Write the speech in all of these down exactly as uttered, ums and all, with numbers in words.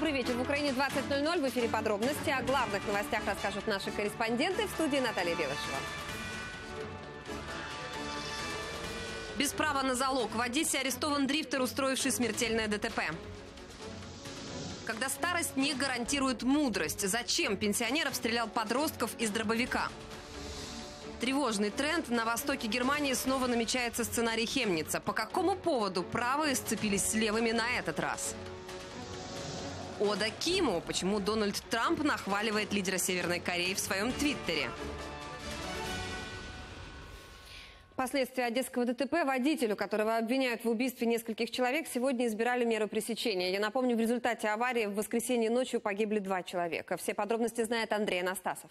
Добрый вечер. В Украине двадцать ноль-ноль. В эфире подробности. О главных новостях расскажут наши корреспонденты. В студии Наталья Белышева. Без права на залог. В Одессе арестован дрифтер, устроивший смертельное ДТП. Когда старость не гарантирует мудрость. Зачем пенсионер обстрелял подростков из дробовика? Тревожный тренд. На востоке Германии снова намечается сценарий Хемница. По какому поводу правые сцепились с левыми на этот раз? Ода Киму. Почему Дональд Трамп нахваливает лидера Северной Кореи в своем твиттере? Последствия одесского ДТП водителю, которого обвиняют в убийстве нескольких человек, сегодня избирали меру пресечения. Я напомню, в результате аварии в воскресенье ночью погибли два человека. Все подробности знает Андрей Анастасов.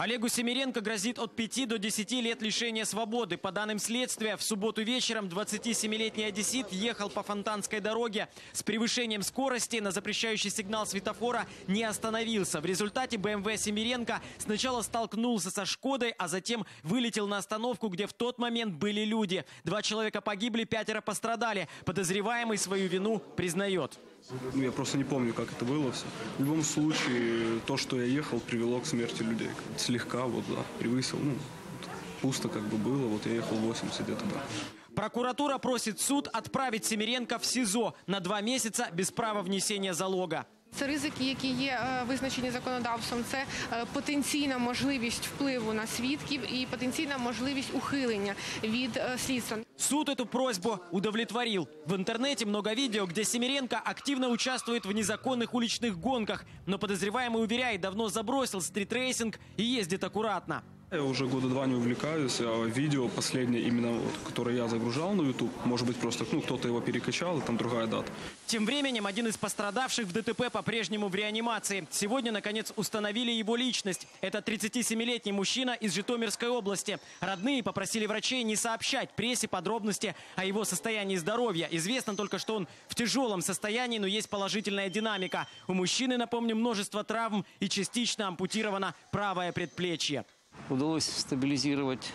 Олегу Семеренко грозит от пяти до десяти лет лишения свободы. По данным следствия, в субботу вечером двадцатисемилетний одессит ехал по Фонтанской дороге. С превышением скорости на запрещающий сигнал светофора не остановился. В результате БМВ Семеренко сначала столкнулся со «Шкодой», а затем вылетел на остановку, где в тот момент были люди. Два человека погибли, пятеро пострадали. Подозреваемый свою вину признает. Я просто не помню, как это было все. В любом случае, то, что я ехал, привело к смерти людей. Слегка, вот, да, превысил. Ну, пусто как бы было, вот я ехал восемьдесят где-то, да. Прокуратура просит суд отправить Семеренко в СИЗО на два месяца без права внесения залога. Це ризики, які є визначені законодавством, це потенційна можливість впливу на свідків і потенційна можливість ухилення від слідства. Суд эту просьбу удовлетворил. В интернете много видео, где Семеренко активно участвует в незаконных уличных гонках, но подозреваемый уверяет, давно забросил стритрейсинг и ездит аккуратно. Я уже года два не увлекаюсь, а видео последнее, именно вот, которое я загружал на YouTube, может быть, просто ну, кто-то его перекачал, и там другая дата. Тем временем один из пострадавших в ДТП по-прежнему в реанимации. Сегодня, наконец, установили его личность. Это тридцатисемилетний мужчина из Житомирской области. Родные попросили врачей не сообщать прессе подробности о его состоянии здоровья. Известно только, что он в тяжелом состоянии, но есть положительная динамика. У мужчины, напомню, множество травм и частично ампутировано правое предплечье. Удалось стабилизировать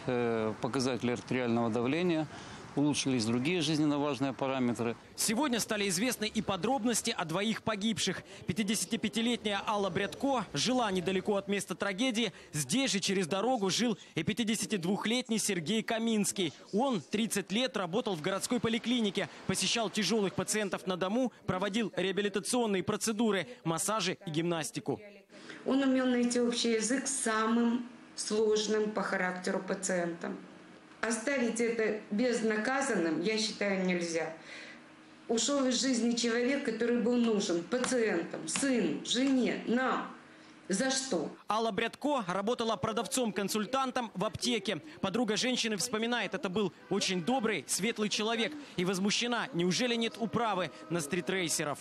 показатели артериального давления, улучшились другие жизненно важные параметры. Сегодня стали известны и подробности о двоих погибших. пятидесятипятилетняя Алла Брядко жила недалеко от места трагедии. Здесь же через дорогу жил и пятидесятидвухлетний Сергей Каминский. Он тридцать лет работал в городской поликлинике, посещал тяжелых пациентов на дому, проводил реабилитационные процедуры, массажи и гимнастику. Он умел найти общий язык с самым сложным по характеру пациентам. Оставить это безнаказанным, я считаю, нельзя. Ушел из жизни человек, который был нужен пациентам, сыну, жене, нам. За что? Алла Брядко работала продавцом-консультантом в аптеке. Подруга женщины вспоминает, это был очень добрый, светлый человек. И возмущена, неужели нет управы на стритрейсеров?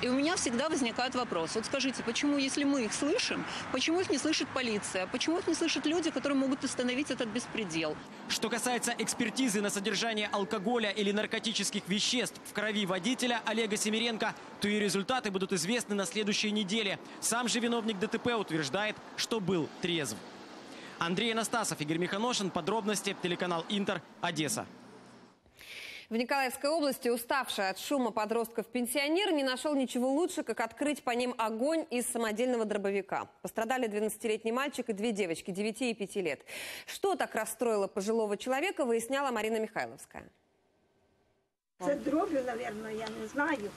И у меня всегда возникает вопрос. Вот скажите, почему, если мы их слышим, почему их не слышит полиция? Почему их не слышат люди, которые могут остановить этот беспредел? Что касается экспертизы на содержание алкоголя или наркотических веществ в крови водителя Олега Семеренко, то и результаты будут известны на следующей неделе. Сам же виновник ДТП утверждает, что был трезв. Андрей Анастасов, Игорь Миханошин. Подробности. Телеканал «Интер», Одесса. В Николаевской области уставший от шума подростков пенсионер не нашел ничего лучше, как открыть по ним огонь из самодельного дробовика. Пострадали двенадцатилетний мальчик и две девочки, девяти и пяти лет. Что так расстроило пожилого человека, выясняла Марина Михайловская. С дробью, наверное, я не знаю.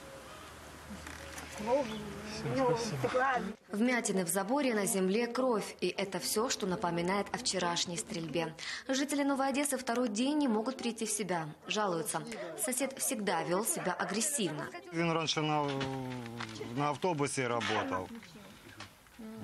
Вмятины в заборе, на земле кровь. И это все, что напоминает о вчерашней стрельбе. Жители Новой Одессы второй день не могут прийти в себя. Жалуются. Сосед всегда вел себя агрессивно. Он раньше на, на автобусе работал.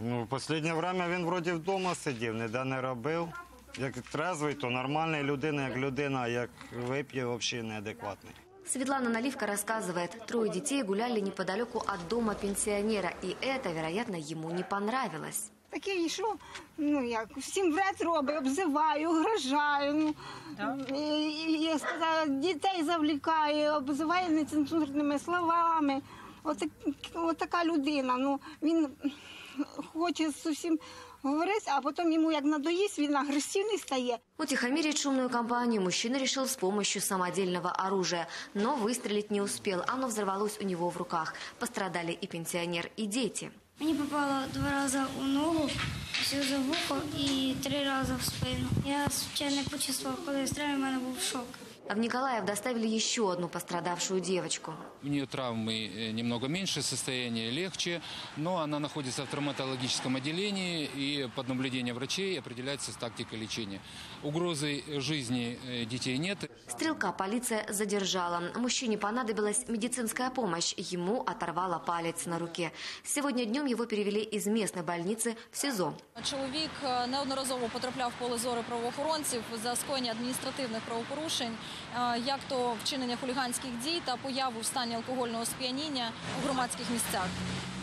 Ну, в последнее время он вроде дома сидел, ніде не робив. Як трезвий, то нормальна людина, як людина, а як вип'є, взагалі неадекватний. Светлана Наливка рассказывает, трое детей гуляли неподалеку от дома пенсионера, и это, вероятно, ему не понравилось. Так я йшов, ну, я всем вред роблю, обзываю, угрожаю, ну, да. Я сказала, детей завлекаю, обзываю нецензурными словами. Вот, вот такая людина, ну, он хочет совсем говорить, а потом ему як надоесть, він агрессивный стає. Утихомирить шумную компанию мужчина решил с помощью самодельного оружия. Но выстрелить не успел, оно взорвалось у него в руках. Пострадали и пенсионер, и дети. Мне попало два раза в ногу, все за ухо и три раза в спину. Я случайно почувствовала, когда я стреляла, у меня был шок. А в Николаев доставили еще одну пострадавшую девочку. У нее травмы немного меньше, состояние легче, но она находится в травматологическом отделении, и под наблюдением врачей определяется тактика лечения. Угрозы жизни детей нет. Стрелка полиция задержала. Мужчине понадобилась медицинская помощь. Ему оторвало палец на руке. Сегодня днем его перевели из местной больницы в СИЗО. Человек неодноразово потрапляв в поле зору правоохоронців за скоєння адміністративних правопорушень, як то вчинення хуліганських дій та появу в стані алкогольного сп'яніння у громадських місцях.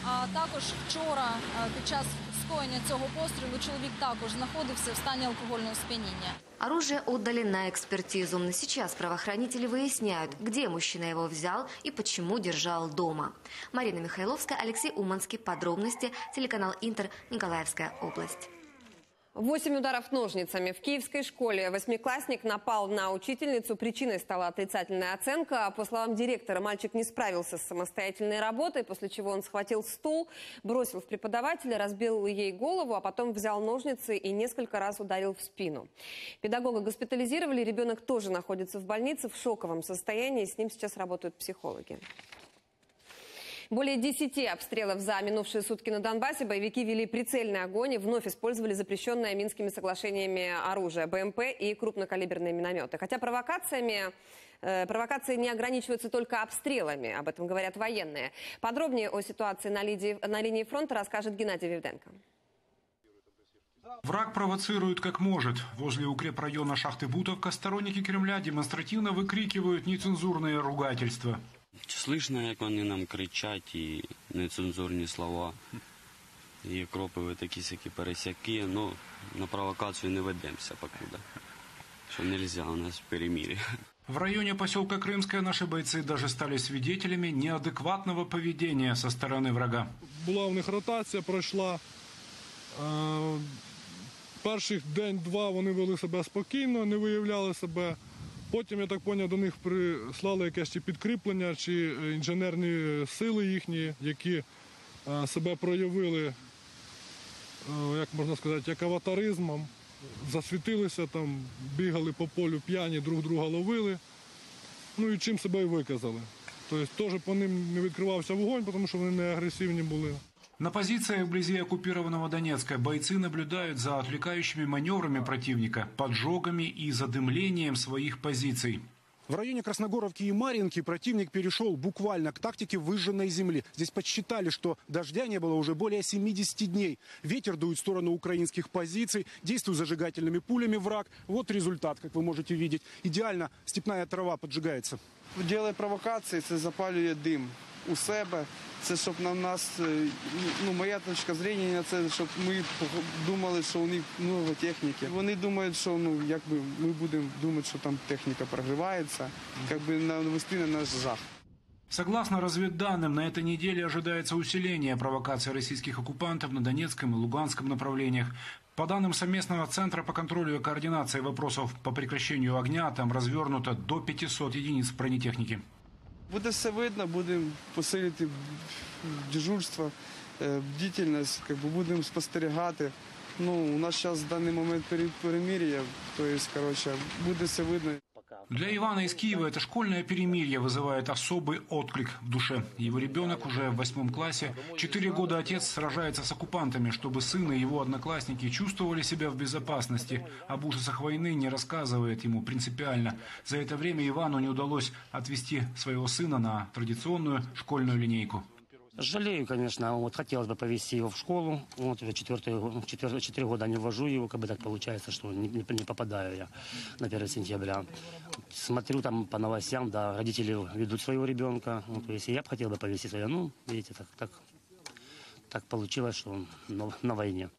А також вчора під час скоєння цього пострілу чоловік також знаходився в стані алкогольного сп'яніння. Оружие отдали на экспертизу. Сейчас правоохранители выясняют, где мужчина его взял и почему держал дома. Марина Михайловская, Алексей Уманский. Подробности. Телеканал Интер. Николаевская область. Восемь ударов ножницами. В киевской школе восьмиклассник напал на учительницу. Причиной стала отрицательная оценка. По словам директора, мальчик не справился с самостоятельной работой, после чего он схватил стул, бросил в преподавателя, разбил ей голову, а потом взял ножницы и несколько раз ударил в спину. Педагога госпитализировали. Ребенок тоже находится в больнице в шоковом состоянии. С ним сейчас работают психологи. Более десяти обстрелов за минувшие сутки на Донбассе боевики вели прицельный огонь и вновь использовали запрещенное Минскими соглашениями оружие, БМП и крупнокалиберные минометы. Хотя провокациями, э, провокации не ограничиваются только обстрелами, об этом говорят военные. Подробнее о ситуации на линии, на линии фронта расскажет Геннадий Вивденко. Враг провоцирует как может. Возле укрепрайона шахты Бутовка сторонники Кремля демонстративно выкрикивают нецензурные ругательства. Слышно, як вони нам кричать і нецензурні слова, і кропові такі-сякі пересяки, ну на провокацію не ведемося покуда, що нельзя у нас в перемир'ї. В районе поселка Крымская наши бойцы даже стали свидетелями неадекватного поведения со стороны врага. Була у них ротація, пройшла. Перших день-два вони вели себе спокійно, не виявляли себе. Потім, я так поняв, до них прислали якесь чи підкріплення, чи інженерні сили їхні, які себе проявили, як можна сказати, як аватаризмом. Засвітилися там, бігали по полю п'яні, друг друга ловили, ну і чим себе і виказали. Тобто теж по ним не відкривався вогонь, тому що вони не агресивні були. На позициях вблизи оккупированного Донецка бойцы наблюдают за отвлекающими маневрами противника, поджогами и задымлением своих позиций. В районе Красногоровки и Марьинки противник перешел буквально к тактике выжженной земли. Здесь подсчитали, что дождя не было уже более семидесяти дней. Ветер дует в сторону украинских позиций, действует зажигательными пулями враг. Вот результат, как вы можете видеть. Идеально степная трава поджигается. Делая провокации, это запаливает дым. У себе, це щоб на нас, ну моя точка зрення на це, щоб ми думали, що у них много техніки. Вони думають, що ну якби ми будемо думати, що там техніка прогрівається, якби навести на наш жах. Согласно разведданным, на этой неделе ожидается усиление провокаций российских оккупантов на Донецком и Луганском направлениях. По данным совместного центра по контролю и координации вопросов по прекращению огня, там развернуто до пятисот единиц бронетехники. Буде все видно, будемо посилити дежурство, бдительність, будемо спостерігати. Ну, у нас зараз в даний момент перемир'я, тобто буде все видно. Для Ивана из Киева это школьное перемирие вызывает особый отклик в душе. Его ребенок уже в восьмом классе. Четыре года отец сражается с оккупантами, чтобы сын и его одноклассники чувствовали себя в безопасности. Об ужасах войны не рассказывает ему принципиально. За это время Ивану не удалось отвести своего сына на традиционную школьную линейку. Жалею, конечно, вот хотелось бы повезти его в школу, вот четыре года не ввожу его, как бы так получается, что не, не попадаю я на первое сентября. Смотрю там по новостям, да, родители ведут своего ребенка, ну, то есть я бы хотел бы повезти своего, ну, видите, так, так, так получилось, что он на, на войне.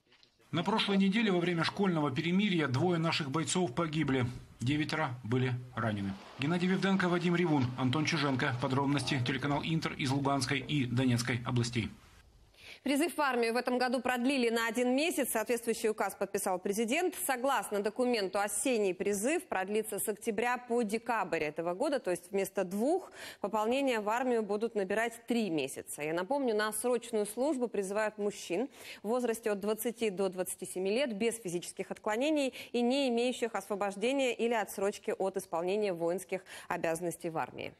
На прошлой неделе во время школьного перемирия двое наших бойцов погибли, девятеро были ранены. Геннадий Вивденко, Вадим Ривун, Антон Чуженко. Подробности. Телеканал Интер из Луганской и Донецкой областей. Призыв в армию в этом году продлили на один месяц. Соответствующий указ подписал президент. Согласно документу, осенний призыв продлится с октября по декабрь этого года. То есть вместо двух пополнения в армию будут набирать три месяца. Я напомню, на срочную службу призывают мужчин в возрасте от двадцати до двадцати семи лет без физических отклонений и не имеющих освобождения или отсрочки от исполнения воинских обязанностей в армии.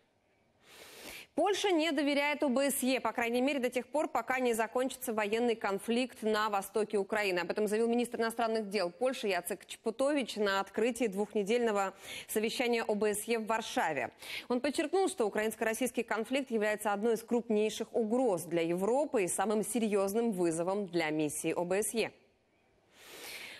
Польша не доверяет ОБСЕ, по крайней мере, до тех пор, пока не закончится военный конфликт на востоке Украины. Об этом заявил министр иностранных дел Польши Яцек Чепутович на открытии двухнедельного совещания ОБСЕ в Варшаве. Он подчеркнул, что украинско-российский конфликт является одной из крупнейших угроз для Европы и самым серьезным вызовом для миссии ОБСЕ.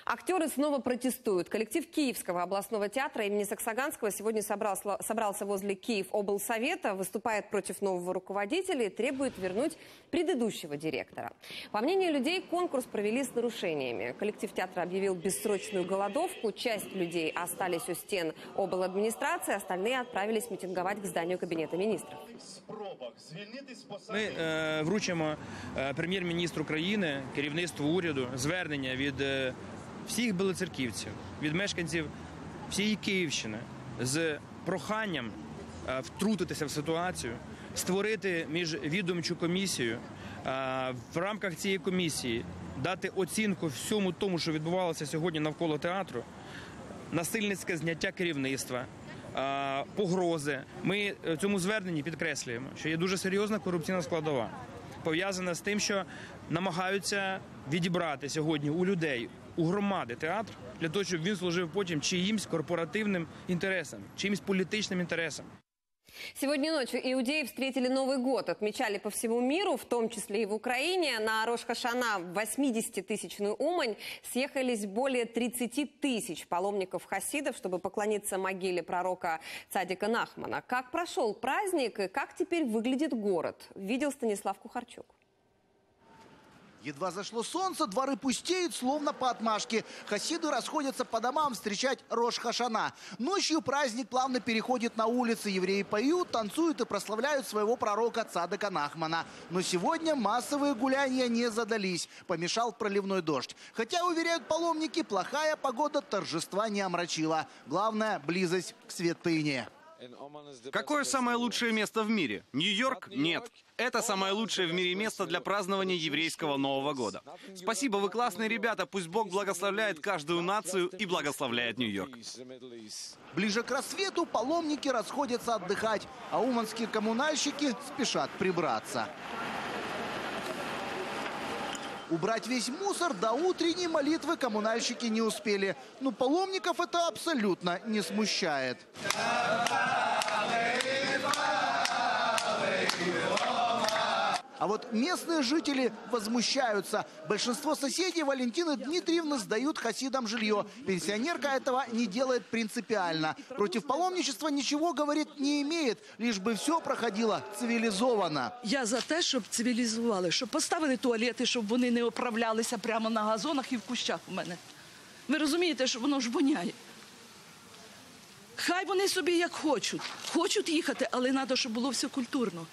Актеры снова протестуют. Коллектив Киевского областного театра имени Саксаганского сегодня собрался, собрался возле Киевоблсовета, выступает против нового руководителя и требует вернуть предыдущего директора. По мнению людей, конкурс провели с нарушениями. Коллектив театра объявил бессрочную голодовку. Часть людей остались у стен обладминистрации, остальные отправились митинговать к зданию Кабинета министров. Мы э, вручимо э, прем'єр-міністру країни, керівництву уряду, звернення від э, всіх білоцерківців, від мешканців всієї Київщини з проханням а, втрутитися в ситуацію, створити міжвідомчу комісію, а, в рамках цієї комісії дати оцінку всьому тому, що відбувалося сьогодні навколо театру, насильницьке зняття керівництва, а, погрози. Ми в цьому зверненні підкреслюємо, що є дуже серйозна корупційна складова, пов'язана з тим, що намагаються відібрати сьогодні у людей, у громади театр, для того, щоб він служив потім чиїмсь корпоративним інтересам, чиїмсь політичним інтересам. Сегодня ночью иудеи встретили Новый год, отмечали по всему миру, в том числе и в Украине. На Рош-Хашана, восьмидесятитысячную Умань, съехались более тридцати тысяч паломников-хасидов, чтобы поклониться могиле пророка Цадика Нахмана. Как прошел праздник и как теперь выглядит город, видел Станислав Кухарчук. Едва зашло солнце, дворы пустеют, словно по отмашке. Хасиды расходятся по домам встречать Рош-Хашана. Ночью праздник плавно переходит на улицы. Евреи поют, танцуют и прославляют своего пророка Цадика Нахмана. Но сегодня массовые гуляния не задались. Помешал проливной дождь. Хотя, уверяют паломники, плохая погода торжества не омрачила. Главное – близость к святыне. Какое самое лучшее место в мире? Нью-Йорк? Нет. Это самое лучшее в мире место для празднования еврейского Нового года. Спасибо, вы классные ребята. Пусть Бог благословляет каждую нацию и благословляет Нью-Йорк. Ближе к рассвету паломники расходятся отдыхать, а уманские коммунальщики спешат прибраться. Убрать весь мусор до утренней молитвы коммунальщики не успели. Но паломников это абсолютно не смущает. А вот местные жители возмущаются. Большинство соседей Валентины Дмитриевны сдают хасидам жилье. Пенсионерка этого не делает принципиально. Против паломничества ничего, говорит, не имеет, лишь бы все проходило цивилизованно. Я за те, щоб цивілізували, щоб поставили туалети, щоб вони не оправлялися прямо на газонах і в кущах у мене. Ви розумієте, що воно ж воняє. Хай вони собі як хочуть. Хочуть їхати, але треба, щоб було все культурно.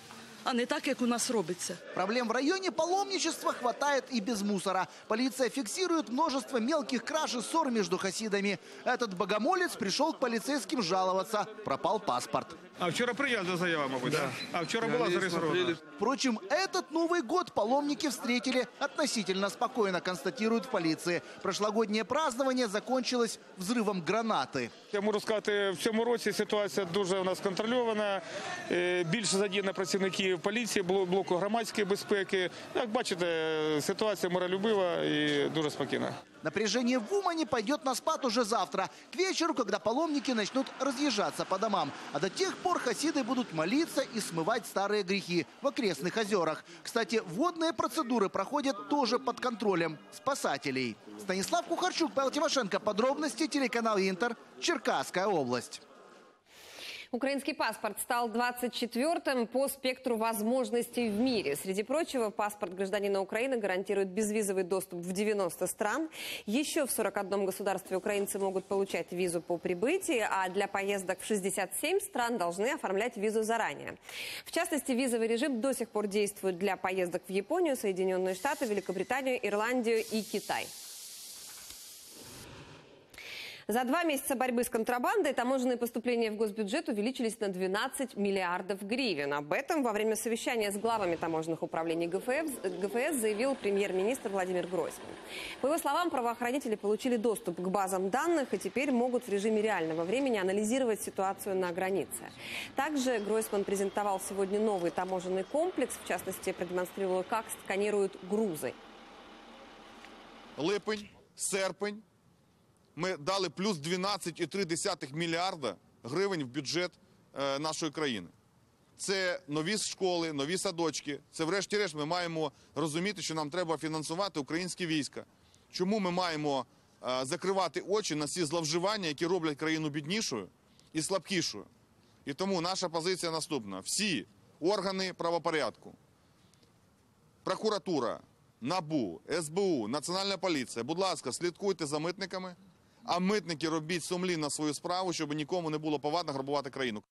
А не так, как у нас робится. Проблем в районе паломничества хватает и без мусора. Полиция фиксирует множество мелких краж и ссор между хасидами. Этот богомолец пришел к полицейским жаловаться. Пропал паспорт. А вчера приезжал заява, могу, да? А вчера я была зарегистрирована. Впрочем, этот Новый год паломники встретили относительно спокойно, констатируют в полиции. Прошлогоднее празднование закончилось взрывом гранаты. Я могу сказать, в этом году ситуация очень у нас контрольована. Больше задействованы працівники поліції, блоку громадської безпеки. Як бачите, ситуація миролюбива і дуже спокійна. Напряжение в Умане пойдет на спад уже завтра, к вечеру, когда паломники начнут разъезжаться по домам. А до тех пор хасиды будут молиться и смывать старые грехи в окрестных озерах. Кстати, водные процедуры проходят тоже под контролем спасателей. Станислав Кухарчук, Павел Тимошенко. Подробности, телеканал Интер, Черкасская область. Украинский паспорт стал двадцать четвёртым по спектру возможностей в мире. Среди прочего, паспорт гражданина Украины гарантирует безвизовый доступ в девяносто стран. Еще в сорок одном государстве украинцы могут получать визу по прибытии, а для поездок в шестьдесят семь стран должны оформлять визу заранее. В частности, визовый режим до сих пор действует для поездок в Японию, Соединенные Штаты, Великобританию, Ирландию и Китай. За два месяца борьбы с контрабандой таможенные поступления в госбюджет увеличились на двенадцать миллиардов гривен. Об этом во время совещания с главами таможенных управлений ГФС заявил премьер-министр Владимир Гройсман. По его словам, правоохранители получили доступ к базам данных и теперь могут в режиме реального времени анализировать ситуацию на границе. Также Гройсман презентовал сегодня новый таможенный комплекс, в частности, продемонстрировал, как сканируют грузы. Липень, серпень. Ми дали плюс дванадцять цілих три мільярда гривень в бюджет нашої країни. Це нові школи, нові садочки. Це врешті-решт ми маємо розуміти, що нам треба фінансувати українські війська. Чому ми маємо закривати очі на всі зловживання, які роблять країну біднішою і слабкішою? І тому наша позиція наступна. Всі органи правопорядку, прокуратура, НАБУ, СБУ, Національна поліція, будь ласка, слідкуйте за митниками, а митники робіть сумлінно свою справу, щоб нікому не було повадно грабувати країну.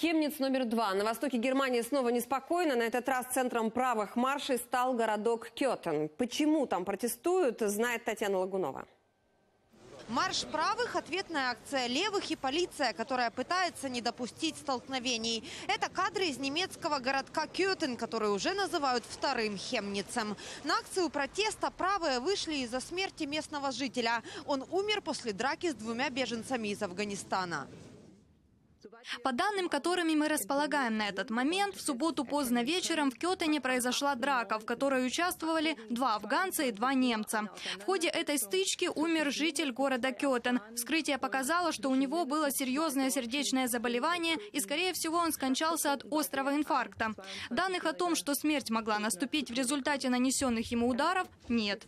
Хемниц номер два. На востоке Германии снова неспокойно. На этот раз центром правых маршей стал городок Кётен. Почему там протестуют, знает Татьяна Лагунова. Марш правых – ответная акция левых и полиция, которая пытается не допустить столкновений. Это кадры из немецкого городка Кётен, который уже называют вторым Хемницем. На акцию протеста правые вышли из-за смерти местного жителя. Он умер после драки с двумя беженцами из Афганистана. По данным, которыми мы располагаем на этот момент, в субботу поздно вечером в Кётене произошла драка, в которой участвовали два афганца и два немца. В ходе этой стычки умер житель города Кётен. Вскрытие показало, что у него было серьезное сердечное заболевание и, скорее всего, он скончался от острого инфаркта. Данных о том, что смерть могла наступить в результате нанесенных ему ударов, нет.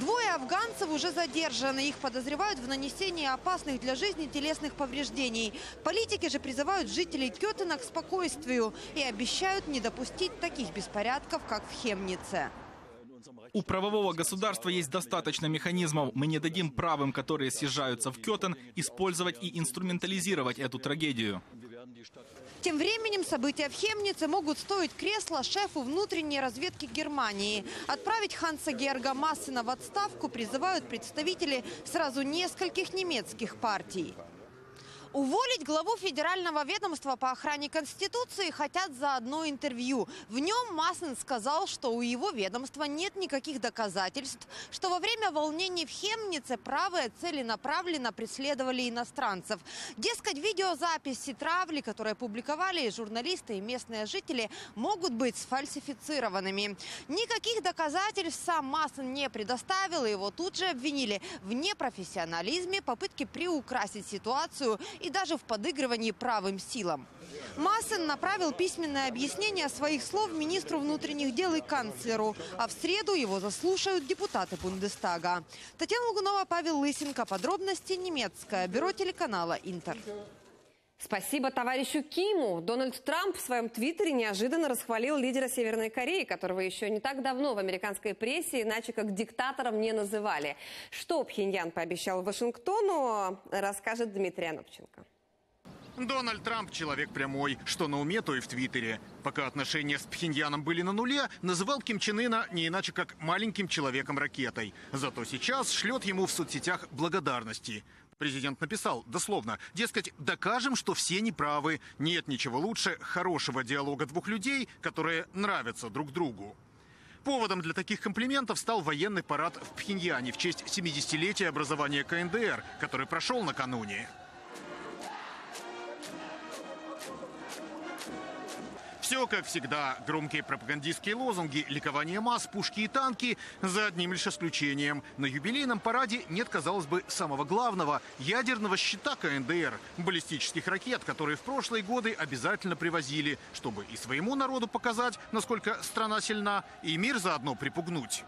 Двое афганцев уже задержаны. Их подозревают в нанесении опасных для жизни телесных повреждений. Политики же призывают жителей Кётена к спокойствию и обещают не допустить таких беспорядков, как в Хемнице. У правового государства есть достаточно механизмов. Мы не дадим правым, которые съезжаются в Кётен, использовать и инструментализировать эту трагедию. Тем временем события в Хемнице могут стоить кресла шефу внутренней разведки Германии. Отправить Ханса-Георга Маассена в отставку призывают представители сразу нескольких немецких партий. Уволить главу федерального ведомства по охране Конституции хотят за одно интервью. В нем Маассен сказал, что у его ведомства нет никаких доказательств, что во время волнений в Хемнице правые целенаправленно преследовали иностранцев. Дескать, видеозаписи травли, которые публиковали журналисты и местные жители, могут быть сфальсифицированными. Никаких доказательств сам Маассен не предоставил, и его тут же обвинили в непрофессионализме, попытке приукрасить ситуацию и даже в подыгрывании правым силам. Маассен направил письменное объяснение своих слов министру внутренних дел и канцлеру, а в среду его заслушают депутаты Бундестага. Татьяна Лугунова, Павел Лысенко. Подробности, немецкое бюро телеканала «Интер». Спасибо товарищу Киму. Дональд Трамп в своем твиттере неожиданно расхвалил лидера Северной Кореи, которого еще не так давно в американской прессе иначе как диктатором не называли. Что Пхеньян пообещал Вашингтону, расскажет Дмитрий Анопченко. Дональд Трамп человек прямой, что на уме, то и в Твиттере. Пока отношения с Пхеньяном были на нуле, называл Ким Чен Ына не иначе как маленьким человеком-ракетой. Зато сейчас шлет ему в соцсетях благодарности. Президент написал, дословно, дескать, докажем, что все неправы. Нет ничего лучше хорошего диалога двух людей, которые нравятся друг другу. Поводом для таких комплиментов стал военный парад в Пхеньяне в честь семидесятилетия образования КНДР, который прошел накануне. Все как всегда. Громкие пропагандистские лозунги, ликование масс, пушки и танки за одним лишь исключением. На юбилейном параде нет, казалось бы, самого главного – ядерного щита КНДР, баллистических ракет, которые в прошлые годы обязательно привозили, чтобы и своему народу показать, насколько страна сильна, и мир заодно припугнуть.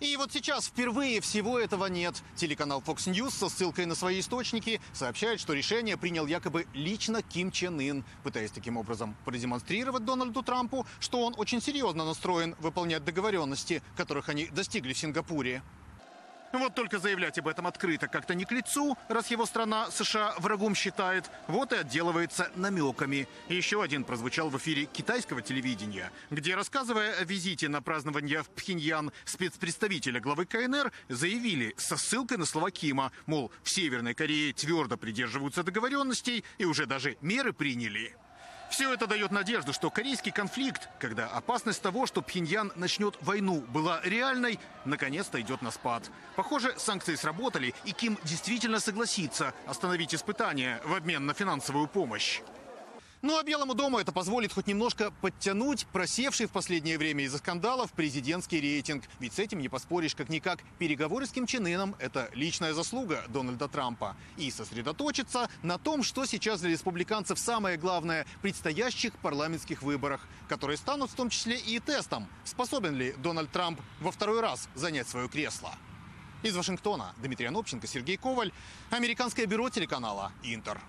И вот сейчас впервые всего этого нет. Телеканал Fox News со ссылкой на свои источники сообщает, что решение принял якобы лично Ким Чен Ын, пытаясь таким образом продемонстрировать Дональду Трампу, что он очень серьезно настроен выполнять договоренности, которых они достигли в Сингапуре. Вот только заявлять об этом открыто как-то не к лицу, раз его страна США врагом считает, вот и отделывается намеками. Еще один прозвучал в эфире китайского телевидения, где, рассказывая о визите на празднование в Пхеньян спецпредставителя главы КНР, заявили со ссылкой на слова Кима, мол, в Северной Корее твердо придерживаются договоренностей и уже даже меры приняли. Все это дает надежду, что корейский конфликт, когда опасность того, что Пхеньян начнет войну, была реальной, наконец-то идет на спад. Похоже, санкции сработали, и Ким действительно согласится остановить испытания в обмен на финансовую помощь. Ну а Белому дому это позволит хоть немножко подтянуть просевший в последнее время из-за скандалов президентский рейтинг. Ведь с этим не поспоришь, как-никак. Переговоры с Ким Чен Ыном – это личная заслуга Дональда Трампа. И сосредоточиться на том, что сейчас для республиканцев самое главное – предстоящих парламентских выборах, которые станут в том числе и тестом, способен ли Дональд Трамп во второй раз занять свое кресло. Из Вашингтона Дмитрий Анопченко, Сергей Коваль, Американское бюро телеканала «Интер».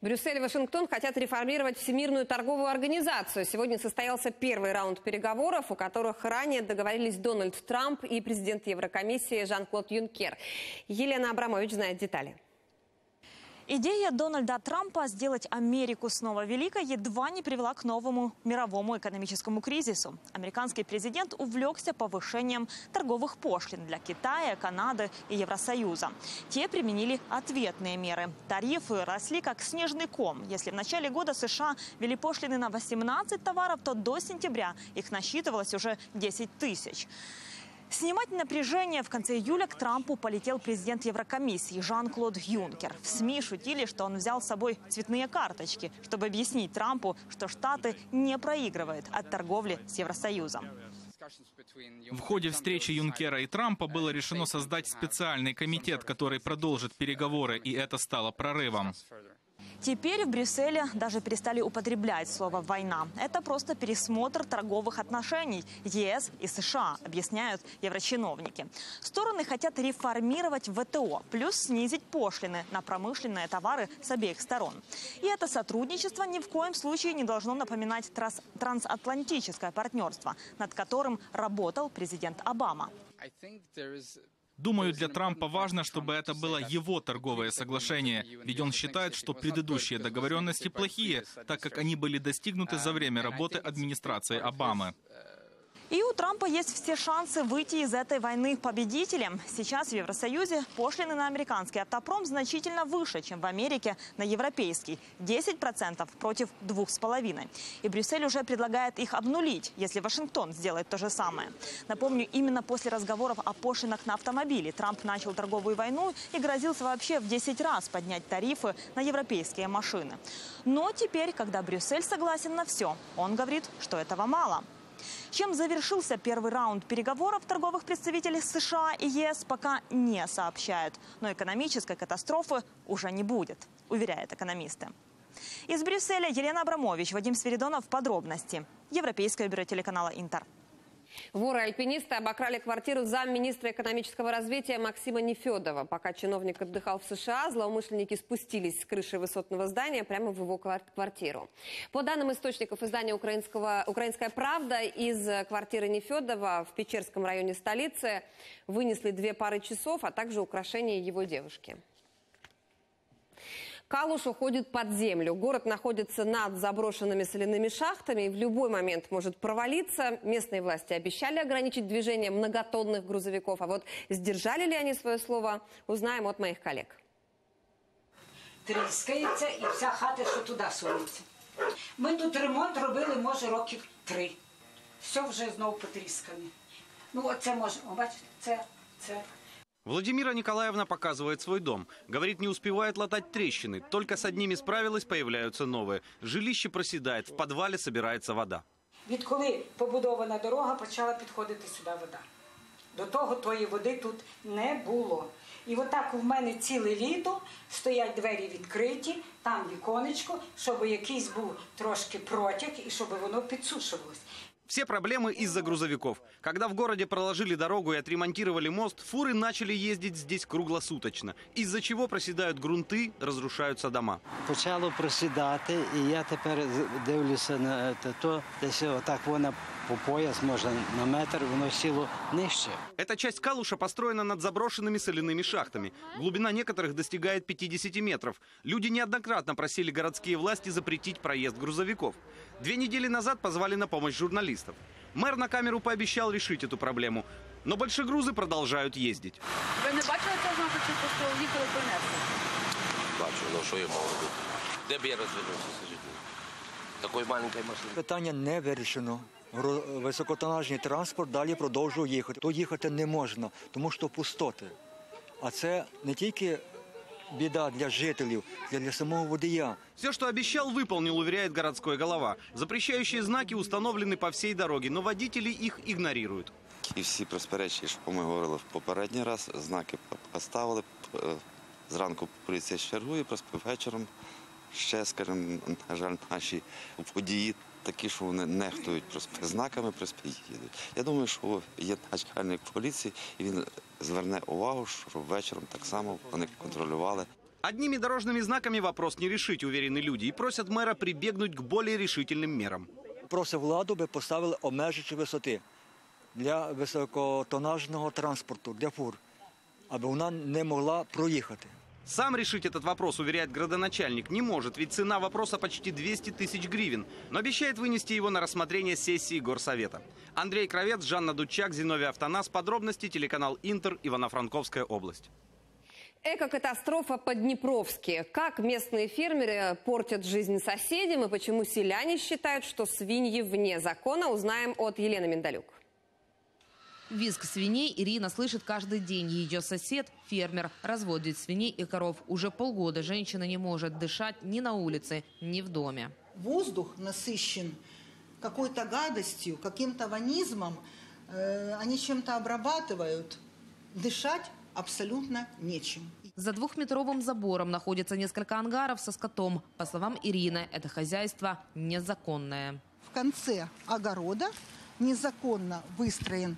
Брюссель и Вашингтон хотят реформировать Всемирную торговую организацию. Сегодня состоялся первый раунд переговоров, у которых ранее договорились Дональд Трамп и президент Еврокомиссии Жан-Клод Юнкер. Елена Абрамович знает детали. Идея Дональда Трампа сделать Америку снова великой едва не привела к новому мировому экономическому кризису. Американский президент увлекся повышением торговых пошлин для Китая, Канады и Евросоюза. Те применили ответные меры. Тарифы росли как снежный ком. Если в начале года США ввели пошлины на восемнадцать товаров, то до сентября их насчитывалось уже десять тысяч. Снимать напряжение в конце июля к Трампу полетел президент Еврокомиссии Жан-Клод Юнкер. В СМИ шутили, что он взял с собой цветные карточки, чтобы объяснить Трампу, что Штаты не проигрывают от торговли с Евросоюзом. В ходе встречи Юнкера и Трампа было решено создать специальный комитет, который продолжит переговоры, и это стало прорывом. Теперь в Брюсселе даже перестали употреблять слово «война». Это просто пересмотр торговых отношений ЕС и США, объясняют еврочиновники. Стороны хотят реформировать ВТО, плюс снизить пошлины на промышленные товары с обеих сторон. И это сотрудничество ни в коем случае не должно напоминать трансатлантическое партнерство, над которым работал президент Обама. Думаю, для Трампа важно, чтобы это было его торговое соглашение, ведь он считает, что предыдущие договоренности плохие, так как они были достигнуты за время работы администрации Обамы. И у Трампа есть все шансы выйти из этой войны победителем. Сейчас в Евросоюзе пошлины на американский автопром значительно выше, чем в Америке на европейский. десять процентов против двух с половиной процентов. И Брюссель уже предлагает их обнулить, если Вашингтон сделает то же самое. Напомню, именно после разговоров о пошлинах на автомобили Трамп начал торговую войну и грозился вообще в десять раз поднять тарифы на европейские машины. Но теперь, когда Брюссель согласен на все, он говорит, что этого мало. Чем завершился первый раунд переговоров торговых представителей США и ЕС, пока не сообщают. Но экономической катастрофы уже не будет, уверяют экономисты. Из Брюсселя Елена Абрамович, Вадим Свиридонов, «Подробности». Европейское бюро телеканала «Интер». Воры-альпинисты обокрали квартиру замминистра экономического развития Максима Нефедова. Пока чиновник отдыхал в США, злоумышленники спустились с крыши высотного здания прямо в его квартиру. По данным источников издания «Украинского, «Украинская правда», из квартиры Нефедова в Печерском районе столицы вынесли две пары часов, а также украшения его девушки. Калуш уходит под землю. Город находится над заброшенными соляными шахтами и в любой момент может провалиться. Местные власти обещали ограничить движение многотонных грузовиков. А вот сдержали ли они свое слово, узнаем от моих коллег. Тріскається и вся хата, что туда сунется. Мы тут ремонт робили, может, років три. Все уже снова потріскане. Ну, это может, бачите, это, это... Владимира Николаевна показывает свой дом. Говорит, не успевает латать трещины. Только с одними справилась, появляются новые. Жилище проседает, в подвале собирается вода. Відколи побудована дорога, почала підходити сюди вода. До того тої води тут не було. І отак у мене ціле літо стоять двері відкриті, там віконечко, щоб якийсь був трошки протяг і щоб воно підсушувалось. Все проблемы из-за грузовиков. Когда в городе проложили дорогу и отремонтировали мост, фуры начали ездить здесь круглосуточно, из-за чего проседают грунты, разрушаются дома. Почало проседати, и я теперь дивлюсь на то, если вот так воно по пояс, можно на метр, воно сіло нижче. Эта часть Калуша построена над заброшенными соляными шахтами. Глубина некоторых достигает пятидесяти метров. Люди неоднократно просили городские власти запретить проезд грузовиков. Две недели назад позвали на помощь журналистов. Мэр на камеру пообещал решить эту проблему. Но большегрузы продолжают ездить. Вы не бачили, что значит, что уехали принесли? Бачу, но что я могу делать? Где бы я развернулся с людьми? Такой маленькой машиной. Питание не решено. Високотонажний транспорт далі продовжує їхати. То їхати не можна, тому що пустоти. А це не тільки беда для жителей, для самого водія. Все, что обещал, выполнил, уверяет городской голова. Запрещающие знаки установлены по всей дороге, но водители их игнорируют. И все противоречия, что мы говорили в попередний раз, знаки поставили. Зранку полиция чергує, вечером ще, скажем, на жаль, наші водії такі, що вони нехтують знаками, їдуть. Я думаю, що є начальник поліції, і він зверне увагу, що вечором так само вони контролювали. Одними дорожными знаками вопрос не решить, уверены люди, и просят мэра прибегнуть к более решительным мерам. Просят владу, чтобы поставили обмежуючі висоти для високотонажного транспорту, для фур, аби вона не могла проїхати. Сам решить этот вопрос, уверяет градоначальник, не может, ведь цена вопроса почти двести тысяч гривен, но обещает вынести его на рассмотрение сессии горсовета. Андрей Кравец, Жанна Дудчак, Зиновий Автонас. Подробности, телеканал Интер, Ивано-Франковская область. Эко-катастрофа по-днепровски. Как местные фермеры портят жизнь соседям и почему селяне считают, что свиньи вне закона, узнаем от Елены Миндалюк. Визг свиней Ирина слышит каждый день. Ее сосед, фермер, разводит свиней и коров. Уже полгода женщина не может дышать ни на улице, ни в доме. Воздух насыщен какой-то гадостью, каким-то ванизмом. Они чем-то обрабатывают. Дышать абсолютно нечем. За двухметровым забором находится несколько ангаров со скотом. По словам Ирины, это хозяйство незаконное. В конце огорода незаконно выстроен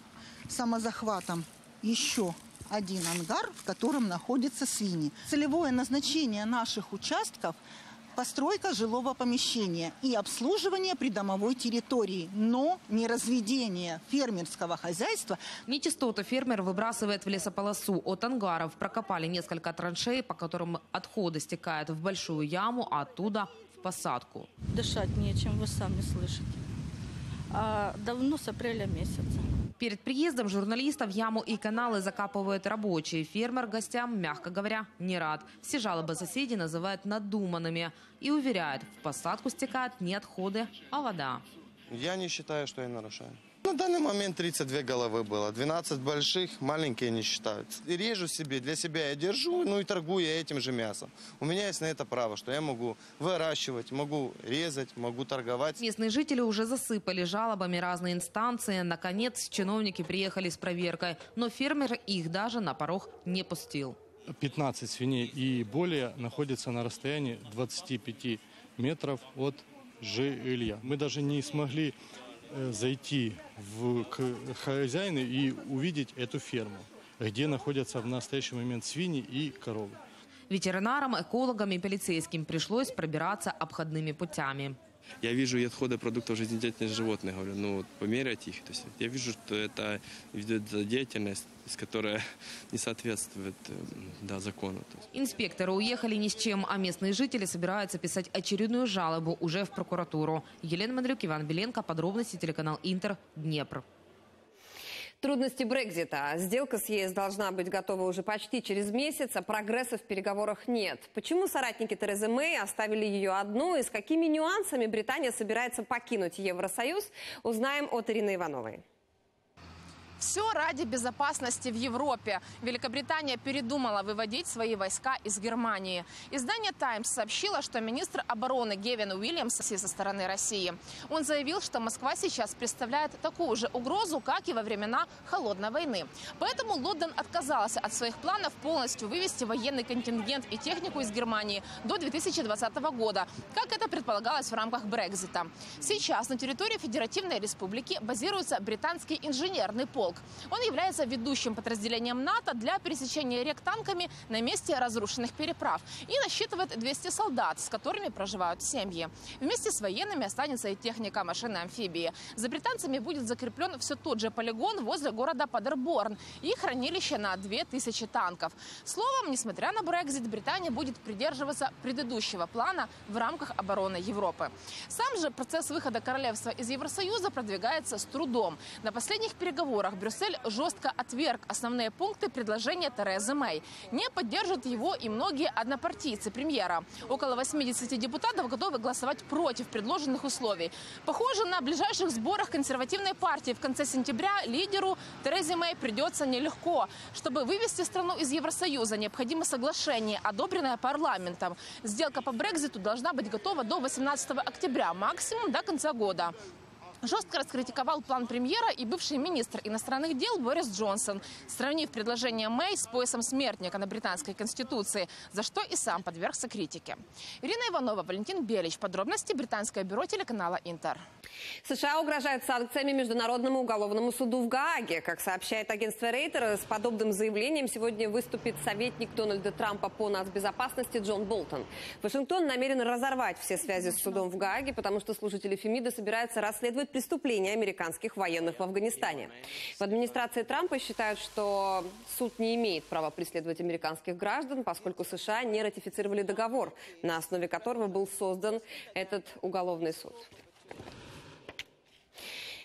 самозахватом еще один ангар, в котором находятся свиньи. Целевое назначение наших участков – постройка жилого помещения и обслуживание придомовой территории, но не разведение фермерского хозяйства. Нечистоты фермер выбрасывает в лесополосу от ангаров. Прокопали несколько траншей, по которым отходы стекают в большую яму, а оттуда в посадку. Дышать нечем, вы сами слышите. А давно с апреля месяца. Перед приездом журналистов яму и каналы закапывают рабочие. Фермер гостям, мягко говоря, не рад. Все жалобы соседей называют надуманными и уверяют, в посадку стекают не отходы, а вода. Я не считаю, что я нарушаю. На данный момент тридцать две головы было, двенадцать больших, маленькие не считаются. И режу себе, для себя я держу, ну и торгую этим же мясом. У меня есть на это право, что я могу выращивать, могу резать, могу торговать. Местные жители уже засыпали жалобами разные инстанции. Наконец, чиновники приехали с проверкой, но фермер их даже на порог не пустил. пятнадцать свиней и более находятся на расстоянии двадцати пяти метров от жилья. Мы даже не смогли зайти в, к хозяину и увидеть эту ферму, где находятся в настоящий момент свиньи и коровы. Ветеринарам, экологам и полицейским пришлось пробираться обходными путями. Я вижу и отходы продуктов жизнедеятельности животных, говорю, ну вот, померять их. То есть, я вижу, что это деятельность, которая не соответствует, да, закону. Инспекторы уехали ни с чем, а местные жители собираются писать очередную жалобу уже в прокуратуру. Елена Мандрюк, Иван Беленко, подробности, телеканал Интер, Днепр. Трудности Брексита. Сделка с ЕС должна быть готова уже почти через месяц, а прогресса в переговорах нет. Почему соратники Терезы Мэй оставили ее одну и с какими нюансами Британия собирается покинуть Евросоюз, узнаем от Ирины Ивановой. В Все ради безопасности в Европе. Великобритания передумала выводить свои войска из Германии. Издание «Таймс» сообщило, что министр обороны Гевин Уильямс со стороны России. Он заявил, что Москва сейчас представляет такую же угрозу, как и во времена Холодной войны. Поэтому Лондон отказался от своих планов полностью вывести военный контингент и технику из Германии до две тысячи двадцатого года, как это предполагалось в рамках Брексита. Сейчас на территории Федеративной Республики базируется британский инженерный полк. Он является ведущим подразделением НАТО для пересечения рек танками на месте разрушенных переправ и насчитывает двести солдат, с которыми проживают семьи. Вместе с военными останется и техника, машины, амфибии. За британцами будет закреплен все тот же полигон возле города Падерборн и хранилище на две тысячи танков. Словом, несмотря на Брексит, Британия будет придерживаться предыдущего плана в рамках обороны Европы. Сам же процесс выхода королевства из Евросоюза продвигается с трудом. На последних переговорах Брюссель жестко отверг основные пункты предложения Терезы Мэй. Не поддержат его и многие однопартийцы премьера. Около восьмидесяти депутатов готовы голосовать против предложенных условий. Похоже, на ближайших сборах консервативной партии в конце сентября лидеру Терезе Мэй придется нелегко. Чтобы вывести страну из Евросоюза, необходимо соглашение, одобренное парламентом. Сделка по Брекситу должна быть готова до восемнадцатого октября, максимум до конца года. Жестко раскритиковал план премьера и бывший министр иностранных дел Борис Джонсон, сравнив предложение Мэй с поясом смертника на британской конституции, за что и сам подвергся критике. Ирина Иванова, Валентин Белич. Подробности, британское бюро телеканала «Интер». США угрожают санкциями Международному уголовному суду в Гааге. Как сообщает агентство Рейтер, с подобным заявлением сегодня выступит советник Дональда Трампа по нацбезопасности Джон Болтон. Вашингтон намерен разорвать все связи с судом в Гааге, потому что служители Фемида собираются расследовать преступления американских военных в Афганистане. В администрации Трампа считают, что суд не имеет права преследовать американских граждан, поскольку США не ратифицировали договор, на основе которого был создан этот уголовный суд.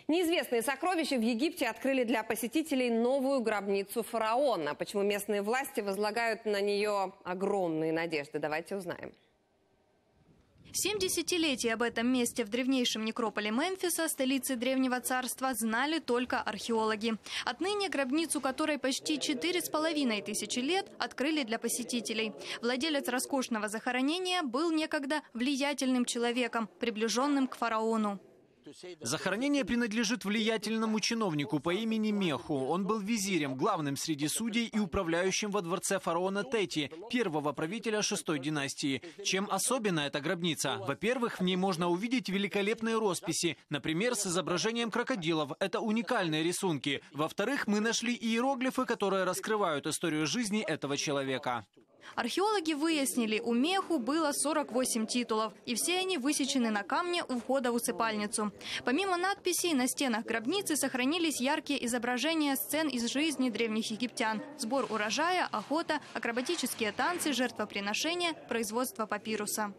Неизвестные сокровища в Египте открыли для посетителей новую гробницу фараона. Почему местные власти возлагают на нее огромные надежды? Давайте узнаем. семидесятилетие об этом месте в древнейшем некрополе Мемфиса, столице Древнего Царства, знали только археологи. Отныне гробницу, которой почти четыре с половиной тысячи лет, открыли для посетителей. Владелец роскошного захоронения был некогда влиятельным человеком, приближенным к фараону. Захоронение принадлежит влиятельному чиновнику по имени Меху. Он был визирем, главным среди судей и управляющим во дворце фараона Тети, первого правителя шестой династии. Чем особенна эта гробница? Во-первых, в ней можно увидеть великолепные росписи, например, с изображением крокодилов. Это уникальные рисунки. Во-вторых, мы нашли иероглифы, которые раскрывают историю жизни этого человека. Археологи выяснили, у Меху было сорок восемь титулов, и все они высечены на камне у входа в усыпальницу. Помимо надписей, на стенах гробницы сохранились яркие изображения сцен из жизни древних египтян. Сбор урожая, охота, акробатические танцы, жертвоприношения, производство папируса.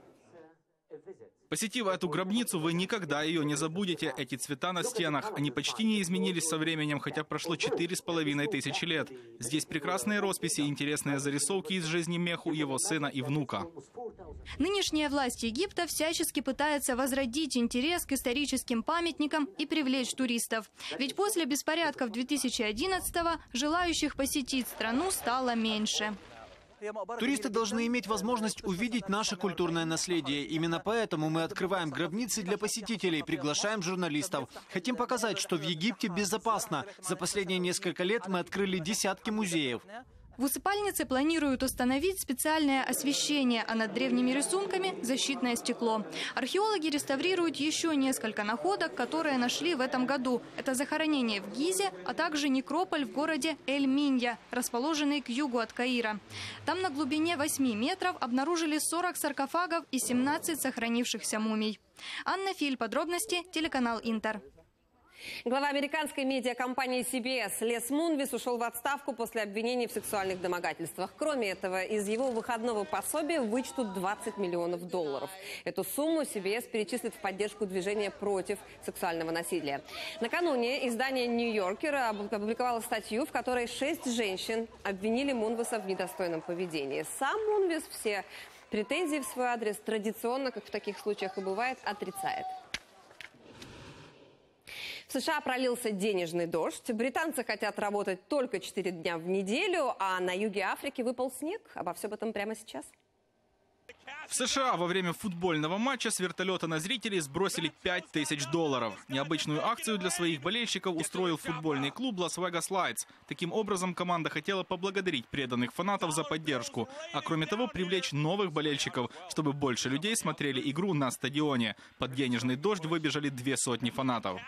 Посетив эту гробницу, вы никогда ее не забудете. Эти цвета на стенах, они почти не изменились со временем, хотя прошло четыре с половиной тысячи лет. Здесь прекрасные росписи, интересные зарисовки из жизни Меху, его сына и внука. Нынешняя власть Египта всячески пытается возродить интерес к историческим памятникам и привлечь туристов. Ведь после беспорядков две тысячи одиннадцатого желающих посетить страну стало меньше. Туристы должны иметь возможность увидеть наше культурное наследие. Именно поэтому мы открываем гробницы для посетителей, приглашаем журналистов. Хотим показать, что в Египте безопасно. За последние несколько лет мы открыли десятки музеев. В усыпальнице планируют установить специальное освещение, а над древними рисунками – защитное стекло. Археологи реставрируют еще несколько находок, которые нашли в этом году. Это захоронение в Гизе, а также некрополь в городе Эль-Минья, расположенный к югу от Каира. Там на глубине восьми метров обнаружили сорок саркофагов и семнадцать сохранившихся мумий. Анна Филь, подробности, телеканал «Интер». Глава американской медиакомпании си би эс Лес Мунвис ушел в отставку после обвинений в сексуальных домогательствах. Кроме этого, из его выходного пособия вычтут двадцать миллионов долларов. Эту сумму си би эс перечислит в поддержку движения против сексуального насилия. Накануне издание «Нью-Йоркера» опубликовало статью, в которой шесть женщин обвинили Мунвиса в недостойном поведении. Сам Мунвис все претензии в свой адрес традиционно, как в таких случаях и бывает, отрицает. В США пролился денежный дождь, британцы хотят работать только четыре дня в неделю, а на юге Африки выпал снег. Обо всем этом прямо сейчас. В США во время футбольного матча с вертолета на зрителей сбросили пять тысяч долларов. Необычную акцию для своих болельщиков устроил футбольный клуб Las Vegas Lights. Таким образом, команда хотела поблагодарить преданных фанатов за поддержку, а кроме того привлечь новых болельщиков, чтобы больше людей смотрели игру на стадионе. Под денежный дождь выбежали две сотни фанатов.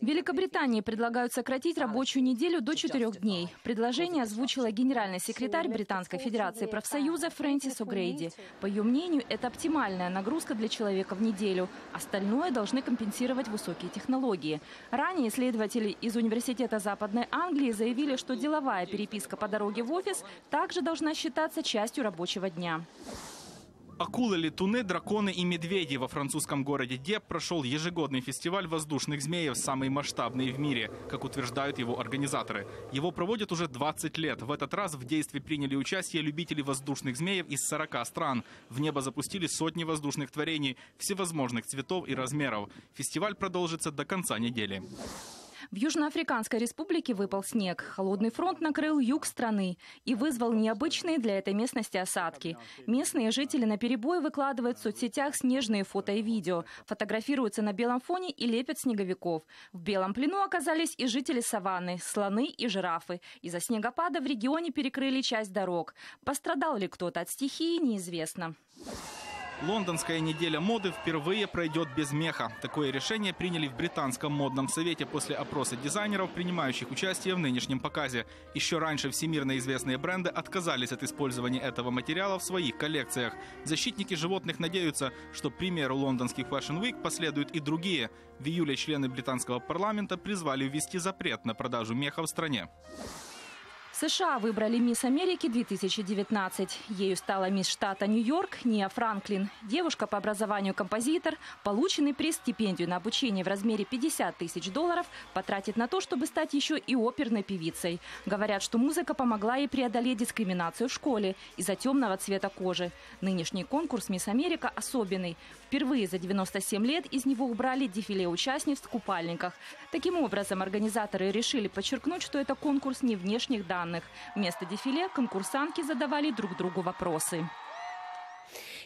В Великобритании предлагают сократить рабочую неделю до четырех дней. Предложение озвучила генеральный секретарь Британской Федерации профсоюза Фрэнсис О'Грейди. По ее мнению, это оптимальная нагрузка для человека в неделю. Остальное должны компенсировать высокие технологии. Ранее исследователи из Университета Западной Англии заявили, что деловая переписка по дороге в офис также должна считаться частью рабочего дня. Акулы, летуны, драконы и медведи. Во французском городе Дьепп прошел ежегодный фестиваль воздушных змеев, самый масштабный в мире, как утверждают его организаторы. Его проводят уже двадцать лет. В этот раз в действии приняли участие любители воздушных змеев из сорока стран. В небо запустили сотни воздушных творений всевозможных цветов и размеров. Фестиваль продолжится до конца недели. В Южноафриканской республике выпал снег. Холодный фронт накрыл юг страны и вызвал необычные для этой местности осадки. Местные жители наперебой выкладывают в соцсетях снежные фото и видео, фотографируются на белом фоне и лепят снеговиков. В белом плену оказались и жители саванны, слоны и жирафы. Из-за снегопада в регионе перекрыли часть дорог. Пострадал ли кто-то от стихии, неизвестно. Лондонская неделя моды впервые пройдет без меха. Такое решение приняли в британском модном совете после опроса дизайнеров, принимающих участие в нынешнем показе. Еще раньше всемирно известные бренды отказались от использования этого материала в своих коллекциях. Защитники животных надеются, что примеру лондонских Fashion Week последуют и другие. В июле члены британского парламента призвали ввести запрет на продажу меха в стране. В США выбрали Мисс Америки две тысячи девятнадцать. Ею стала мисс штата Нью-Йорк Ния Франклин. Девушка по образованию композитор, полученный приз стипендию на обучение в размере пятидесяти тысяч долларов, потратит на то, чтобы стать еще и оперной певицей. Говорят, что музыка помогла ей преодолеть дискриминацию в школе из-за темного цвета кожи. Нынешний конкурс Мисс Америка особенный. Впервые за девяносто семь лет из него убрали дефиле участниц в купальниках. Таким образом, организаторы решили подчеркнуть, что это конкурс не внешних данных. Вместо дефиле конкурсантки задавали друг другу вопросы.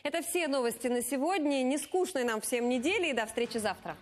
Это все новости на сегодня. Нескучной нам всем недели и до встречи завтра.